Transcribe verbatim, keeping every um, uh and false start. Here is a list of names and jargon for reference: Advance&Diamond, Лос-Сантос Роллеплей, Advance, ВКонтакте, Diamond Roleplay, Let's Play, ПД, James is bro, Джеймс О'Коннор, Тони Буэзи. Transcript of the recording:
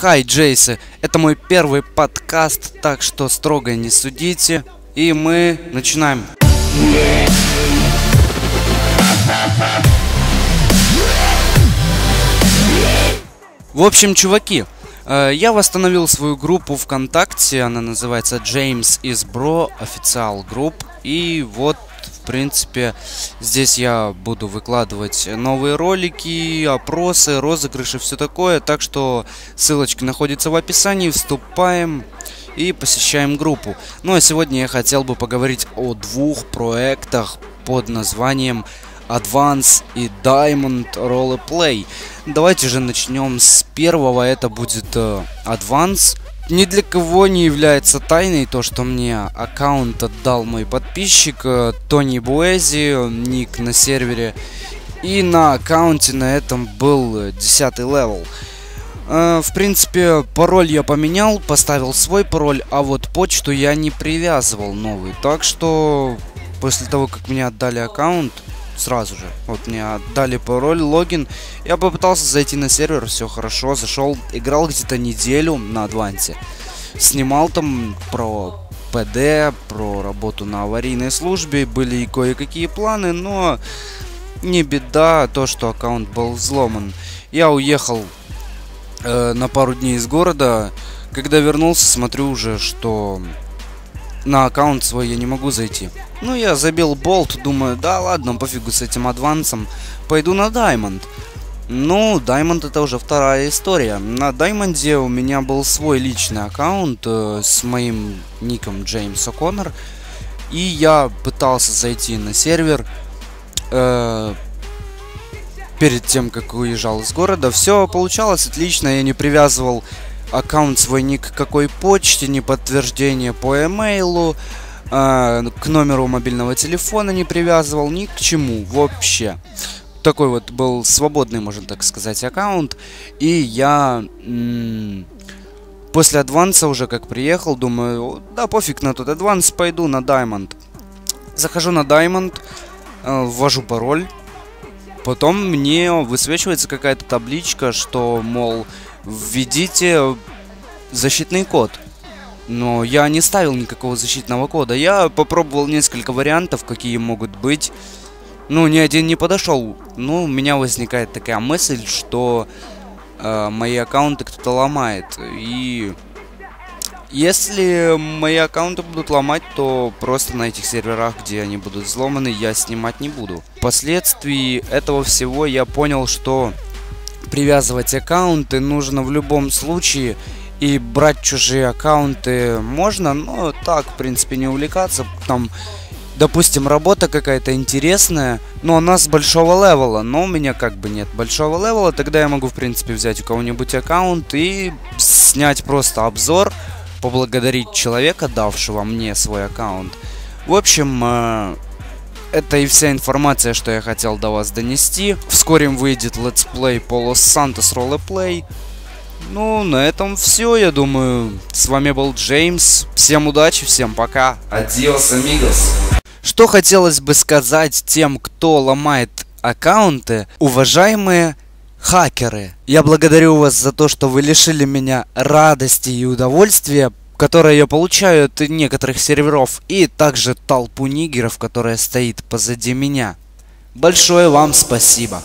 Хай, Джейсы, это мой первый подкаст, так что строго не судите. И мы начинаем. В общем, чуваки, я восстановил свою группу ВКонтакте, она называется James is Bro Official Group. И вот, в принципе, здесь я буду выкладывать новые ролики, опросы, розыгрыши, все такое. Так что ссылочки находятся в описании, вступаем и посещаем группу. Ну а сегодня я хотел бы поговорить о двух проектах под названием Advance и Diamond Roleplay. Давайте же начнем с первого, это будет э, Advance. Ни для кого не является тайной то, что мне аккаунт отдал мой подписчик э, Тони Буэзи, ник на сервере. И на аккаунте на этом был десятый левел. Э, в принципе, пароль я поменял, поставил свой пароль, а вот почту я не привязывал новый. Так что после того, как мне отдали аккаунт, сразу же, вот мне отдали пароль, логин, я попытался зайти на сервер, все хорошо, зашел, играл где-то неделю на Адвансе, снимал там про ПД, про работу на аварийной службе, были и кое-какие планы, но не беда то, что аккаунт был взломан. Я уехал э, на пару дней из города, когда вернулся, смотрю уже, что на аккаунт свой я не могу зайти. Ну, я забил болт, думаю, да ладно, пофигу с этим адвансом, пойду на Diamond. Ну, Diamond это уже вторая история. На Diamond у меня был свой личный аккаунт э, с моим ником Джеймс О'Коннор. И я пытался зайти на сервер э, перед тем, как уезжал из города. Все получалось отлично, я не привязывал аккаунт свой ни к какой почте, ни подтверждение по имейлу, э, к номеру мобильного телефона не привязывал, ни к чему вообще. Такой вот был свободный, можно так сказать, аккаунт. И я м-м, после адванса уже как приехал, думаю, да пофиг на тот адванс, пойду на Diamond. Захожу на Diamond, э, ввожу пароль, потом мне высвечивается какая-то табличка, что, мол, введите защитный код. Но я не ставил никакого защитного кода. Я попробовал несколько вариантов, какие могут быть. Ну, ни один не подошел. Ну, у меня возникает такая мысль, что э, мои аккаунты кто-то ломает. И если мои аккаунты будут ломать, то просто на этих серверах, где они будут взломаны, я снимать не буду. Впоследствии этого всего я понял, что привязывать аккаунты нужно в любом случае, и брать чужие аккаунты можно, но так, в принципе, не увлекаться. Там, допустим, работа какая-то интересная, но она с большого левела, но у меня как бы нет большого левела, тогда я могу, в принципе, взять у кого-нибудь аккаунт и снять просто обзор, поблагодарить человека, давшего мне свой аккаунт. В общем, это и вся информация, что я хотел до вас донести. Вскоре выйдет Let's Play по Лос-Сантос Роллеплей. Ну, на этом все, я думаю. С вами был Джеймс. Всем удачи, всем пока. Адиос, амигос. Что хотелось бы сказать тем, кто ломает аккаунты, уважаемые хакеры. Я благодарю вас за то, что вы лишили меня радости и удовольствия, которые я получаю от некоторых серверов, и также толпу нигеров, которая стоит позади меня. Большое вам спасибо.